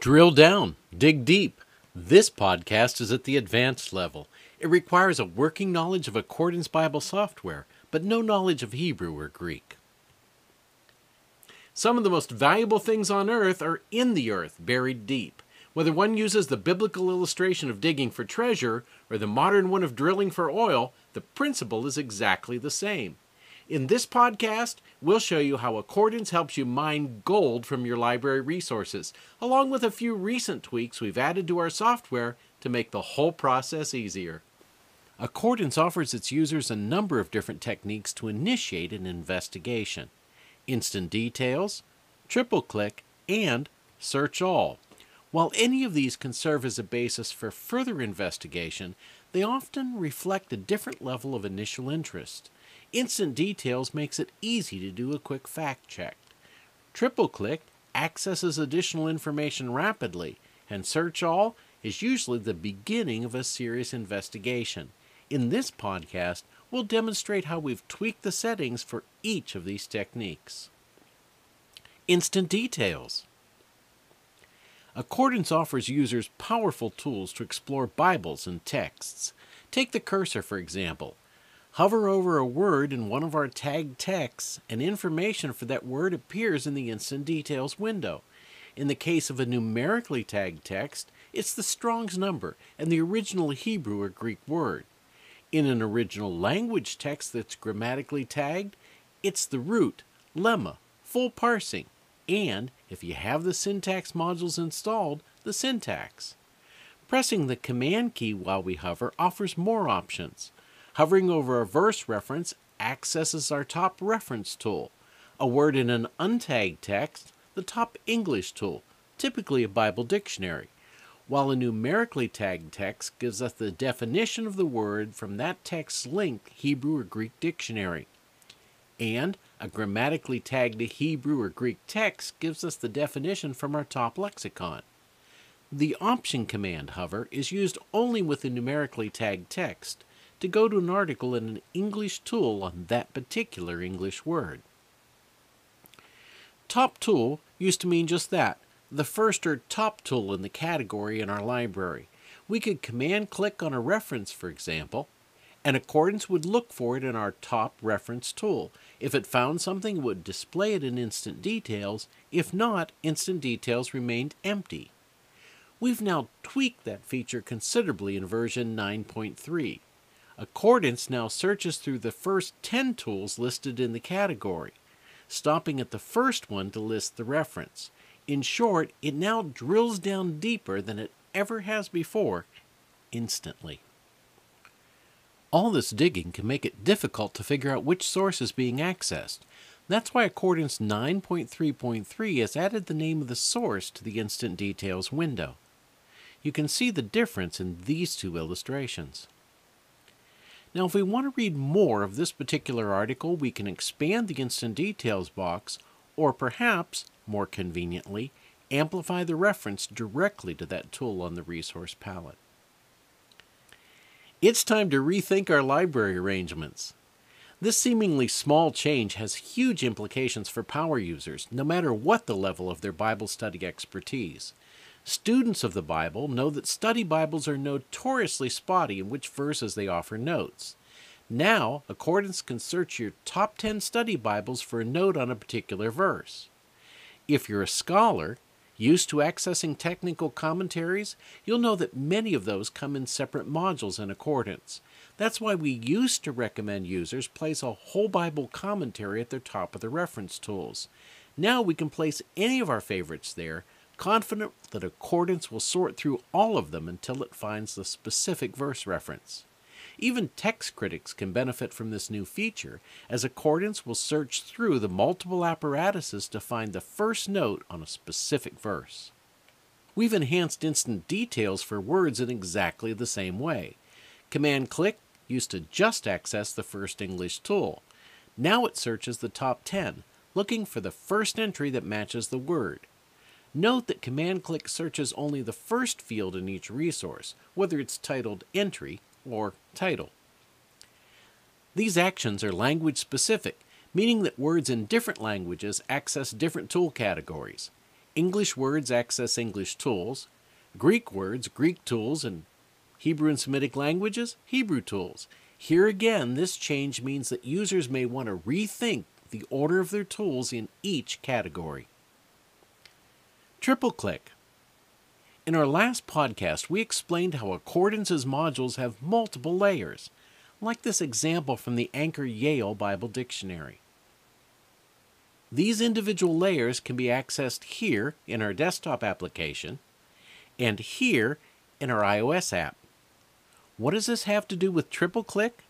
Drill down, dig deep. This podcast is at the advanced level. It requires a working knowledge of Accordance Bible software, but no knowledge of Hebrew or Greek. Some of the most valuable things on earth are in the earth, buried deep. Whether one uses the biblical illustration of digging for treasure or the modern one of drilling for oil, the principle is exactly the same. In this podcast, we'll show you how Accordance helps you mine gold from your library resources, along with a few recent tweaks we've added to our software to make the whole process easier. Accordance offers its users a number of different techniques to initiate an investigation: instant details, triple-click, and search all. While any of these can serve as a basis for further investigation, they often reflect a different level of initial interest. Instant details makes it easy to do a quick fact check. Triple-click accesses additional information rapidly, and search all is usually the beginning of a serious investigation. In this podcast, we'll demonstrate how we've tweaked the settings for each of these techniques. Instant details. Accordance offers users powerful tools to explore Bibles and texts. Take the cursor, for example. Hover over a word in one of our tagged texts, and information for that word appears in the Instant Details window. In the case of a numerically tagged text, it's the Strong's number and the original Hebrew or Greek word. In an original language text that's grammatically tagged, it's the root, lemma, full parsing, and, if you have the syntax modules installed, the syntax. Pressing the Command key while we hover offers more options. Hovering over a verse reference accesses our top reference tool. A word in an untagged text, the top English tool, typically a Bible dictionary. While a numerically tagged text gives us the definition of the word from that text's linked Hebrew or Greek dictionary. And a grammatically tagged Hebrew or Greek text gives us the definition from our top lexicon. The Option command, however, is used only with a numerically tagged text to go to an article in an English tool on that particular English word. Top tool used to mean just that, the first or top tool in the category in our library. We could command-click on a reference, for example, and Accordance would look for it in our top reference tool. If it found something, it would display it in Instant Details. If not, Instant Details remained empty. We've now tweaked that feature considerably in version 9.3. Accordance now searches through the first 10 tools listed in the category, stopping at the first one to list the reference. In short, it now drills down deeper than it ever has before, instantly. All this digging can make it difficult to figure out which source is being accessed. That's why Accordance 9.3.3 has added the name of the source to the Instant Details window. You can see the difference in these two illustrations. Now, if we want to read more of this particular article, we can expand the Instant Details box, or perhaps, more conveniently, amplify the reference directly to that tool on the resource palette. It's time to rethink our library arrangements. This seemingly small change has huge implications for power users, no matter what the level of their Bible study expertise. Students of the Bible know that study Bibles are notoriously spotty in which verses they offer notes. Now, Accordance can search your top 10 study Bibles for a note on a particular verse. If you're a scholar, used to accessing technical commentaries, you'll know that many of those come in separate modules in Accordance. That's why we used to recommend users place a whole Bible commentary at the top of the reference tools. Now we can place any of our favorites there, confident that Accordance will sort through all of them until it finds the specific verse reference. Even text critics can benefit from this new feature, as Accordance will search through the multiple apparatuses to find the first note on a specific verse. We've enhanced Instant Details for words in exactly the same way. Command-click used to just access the first English tool. Now it searches the top 10, looking for the first entry that matches the word. Note that Command-click searches only the first field in each resource, whether it's titled Entry or Title. These actions are language-specific, meaning that words in different languages access different tool categories. English words access English tools, Greek words, Greek tools, and Hebrew and Semitic languages, Hebrew tools. Here again, this change means that users may want to rethink the order of their tools in each category. Triple-click. In our last podcast, we explained how Accordance's modules have multiple layers, like this example from the Anchor Yale Bible Dictionary. These individual layers can be accessed here in our desktop application and here in our iOS app. What does this have to do with triple-click?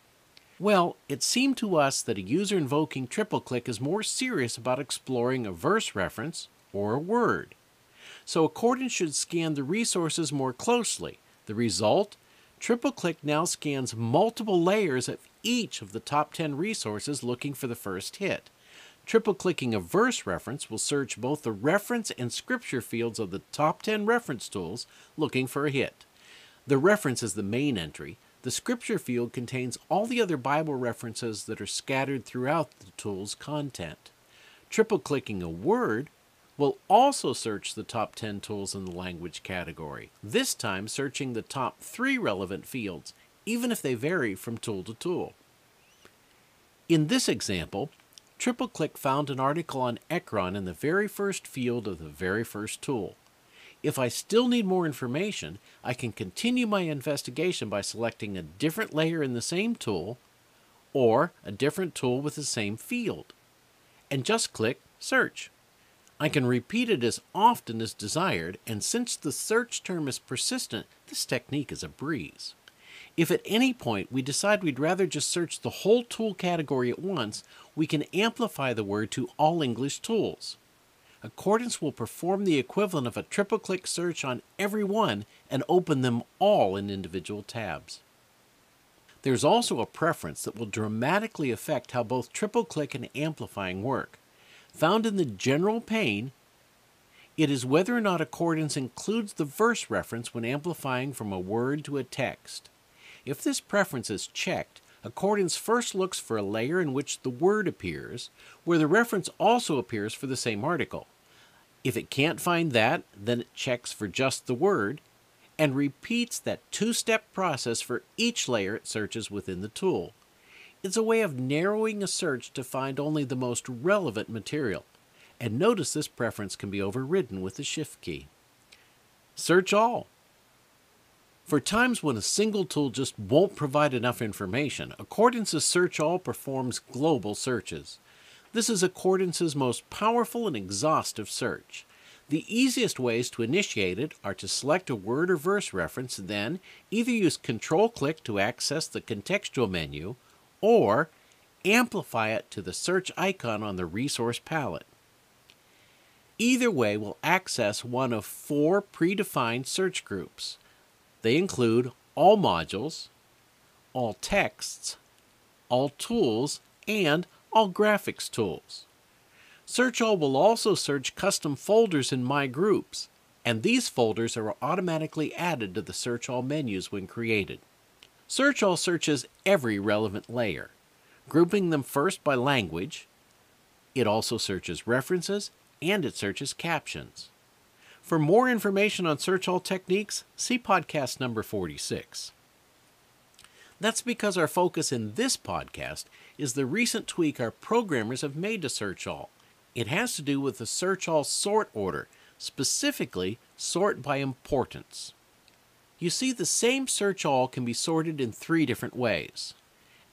Well, it seemed to us that a user invoking triple-click is more serious about exploring a verse reference or a word. So Accordance should scan the resources more closely. The result? Triple-click now scans multiple layers of each of the top 10 resources looking for the first hit. Triple-clicking a verse reference will search both the reference and scripture fields of the top 10 reference tools looking for a hit. The reference is the main entry. The scripture field contains all the other Bible references that are scattered throughout the tool's content. Triple-clicking a word will also search the top 10 tools in the language category, this time searching the top 3 relevant fields, even if they vary from tool to tool. In this example, triple-click found an article on Ekron in the very first field of the very first tool. If I still need more information, I can continue my investigation by selecting a different layer in the same tool or a different tool with the same field, and just click Search. I can repeat it as often as desired, and since the search term is persistent, this technique is a breeze. If at any point we decide we'd rather just search the whole tool category at once, we can amplify the word to all English tools. Accordance will perform the equivalent of a triple-click search on every one and open them all in individual tabs. There's also a preference that will dramatically affect how both triple-click and amplifying work. Found in the general pane, it is whether or not Accordance includes the verse reference when amplifying from a word to a text. If this preference is checked, Accordance first looks for a layer in which the word appears, where the reference also appears for the same article. If it can't find that, then it checks for just the word and repeats that two-step process for each layer it searches within the tool. It's a way of narrowing a search to find only the most relevant material. And notice this preference can be overridden with the Shift key. Search all. For times when a single tool just won't provide enough information, Accordance's Search All performs global searches. This is Accordance's most powerful and exhaustive search. The easiest ways to initiate it are to select a word or verse reference, then either use Control-click to access the contextual menu, or amplify it to the search icon on the resource palette. Either way will access one of 4 predefined search groups. They include all modules, all texts, all tools, and all graphics tools. Search All will also search custom folders in My Groups, and these folders are automatically added to the Search All menus when created. Search All searches every relevant layer, grouping them first by language. It also searches references, and it searches captions. For more information on Search All techniques, see podcast number 46. That's because our focus in this podcast is the recent tweak our programmers have made to Search All. It has to do with the Search All sort order, specifically sort by importance. You see, the same search all can be sorted in 3 different ways.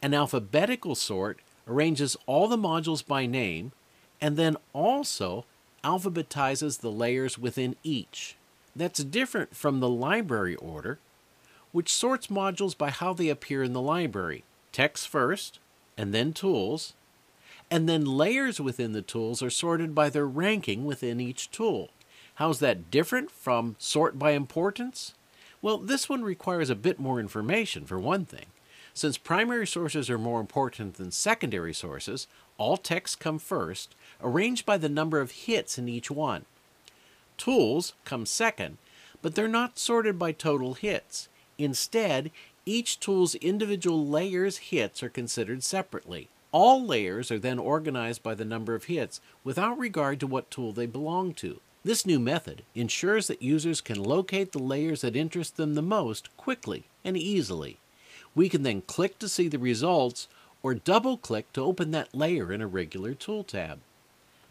An alphabetical sort arranges all the modules by name and then also alphabetizes the layers within each. That's different from the library order, which sorts modules by how they appear in the library. Text first, and then tools, and then layers within the tools are sorted by their ranking within each tool. How's that different from sort by importance? Well, this one requires a bit more information, for one thing. Since primary sources are more important than secondary sources, all texts come first, arranged by the number of hits in each one. Tools come second, but they're not sorted by total hits. Instead, each tool's individual layers' hits are considered separately. All layers are then organized by the number of hits without regard to what tool they belong to. This new method ensures that users can locate the layers that interest them the most quickly and easily. We can then click to see the results or double-click to open that layer in a regular tool tab.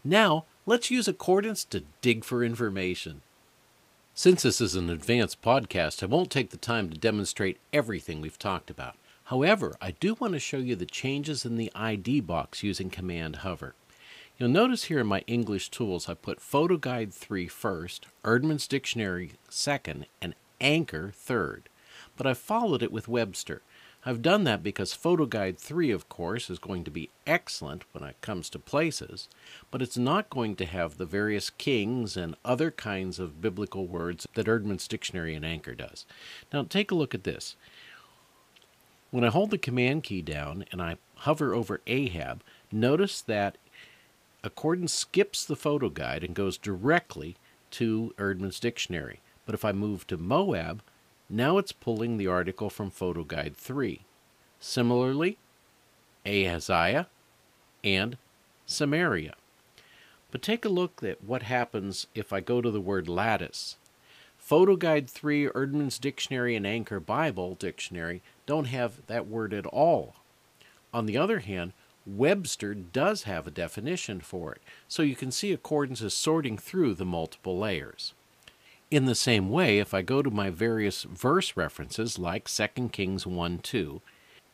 Now, let's use Accordance to dig for information. Since this is an advanced podcast, I won't take the time to demonstrate everything we've talked about. However, I do want to show you the changes in the ID box using Command Hover. You'll notice here in my English tools, I put PhotoGuide 3 first, Eerdmans Dictionary second, and Anchor third. But I followed it with Webster. I've done that because PhotoGuide 3, of course, is going to be excellent when it comes to places, but it's not going to have the various kings and other kinds of biblical words that Eerdmans Dictionary and Anchor does. Now take a look at this. When I hold the Command key down and I hover over Ahab, notice that Accordance skips the photo guide and goes directly to Eerdmans Dictionary. But if I move to Moab, now it's pulling the article from PhotoGuide 3. Similarly, Ahaziah and Samaria. But take a look at what happens if I go to the word lattice. PhotoGuide 3, Eerdmans Dictionary, and Anchor Bible Dictionary don't have that word at all. On the other hand, Webster does have a definition for it, so you can see Accordance is sorting through the multiple layers. In the same way, if I go to my various verse references, like 2 Kings 1-2,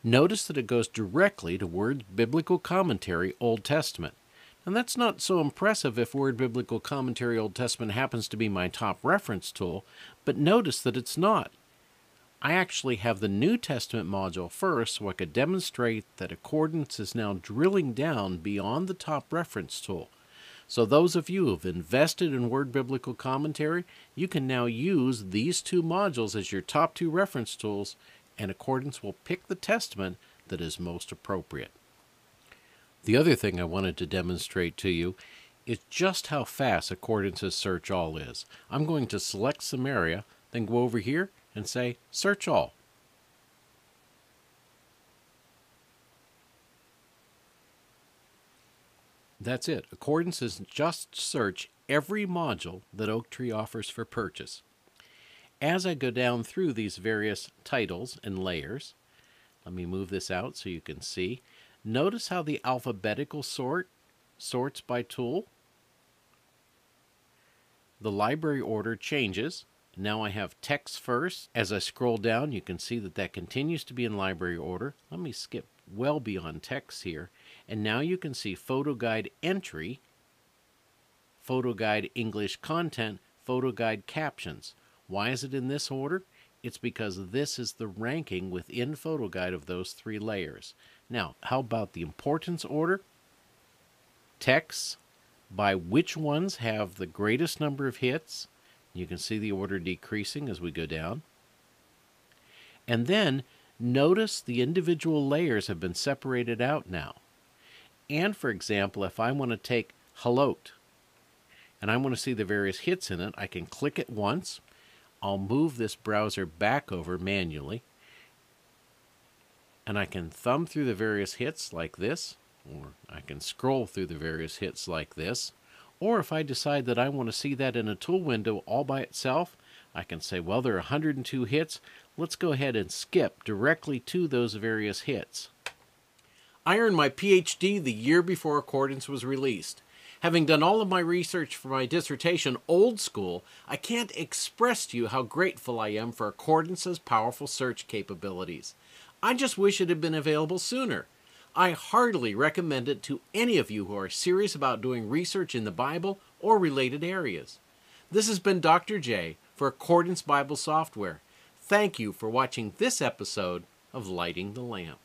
notice that it goes directly to Word Biblical Commentary Old Testament. And that's not so impressive if Word Biblical Commentary Old Testament happens to be my top reference tool, but notice that it's not. I actually have the New Testament module first so I could demonstrate that Accordance is now drilling down beyond the top reference tool. So those of you who have invested in Word Biblical Commentary, you can now use these two modules as your top two reference tools, and Accordance will pick the testament that is most appropriate. The other thing I wanted to demonstrate to you is just how fast Accordance's Search All is. I'm going to select Samaria, then go over here and say Search All. That's it. Accordance is just search every module that Oaktree offers for purchase. As I go down through these various titles and layers, let me move this out so you can see. Notice how the alphabetical sort sorts by tool. The library order changes. Now I have text first. As I scroll down, you can see that continues to be in library order. Let me skip well beyond text here. And now you can see PhotoGuide Entry, PhotoGuide English Content, PhotoGuide Captions. Why is it in this order? It's because this is the ranking within PhotoGuide of those three layers. Now, how about the importance order? Texts by which ones have the greatest number of hits. You can see the order decreasing as we go down. And then notice the individual layers have been separated out now. And for example, if I want to take Halot and I want to see the various hits in it, I can click it once. I'll move this browser back over manually. And I can thumb through the various hits like this, or I can scroll through the various hits like this. Or if I decide that I want to see that in a tool window all by itself, I can say, well, there are 102 hits. Let's go ahead and skip directly to those various hits. I earned my PhD the year before Accordance was released. Having done all of my research for my dissertation old school, I can't express to you how grateful I am for Accordance's powerful search capabilities. I just wish it had been available sooner. I heartily recommend it to any of you who are serious about doing research in the Bible or related areas. This has been Dr. J for Accordance Bible Software. Thank you for watching this episode of Lighting the Lamp.